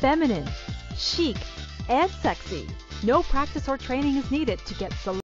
feminine, chic, and sexy. No practice or training is needed to get selected.